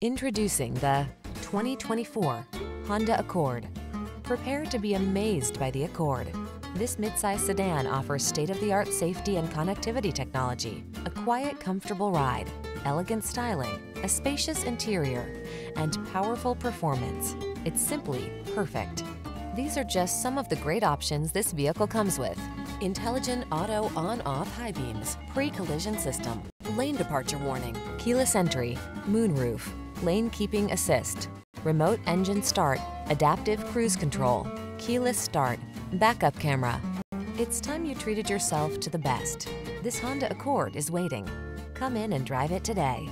Introducing the 2024 Honda Accord. Prepare to be amazed by the Accord. This midsize sedan offers state-of-the-art safety and connectivity technology, a quiet, comfortable ride, elegant styling, a spacious interior, and powerful performance. It's simply perfect. These are just some of the great options this vehicle comes with: intelligent auto on-off high beams, pre-collision system, lane departure warning, keyless entry, moonroof, lane keeping assist, remote engine start, adaptive cruise control, keyless start, backup camera. It's time you treated yourself to the best. This Honda Accord is waiting. Come in and drive it today.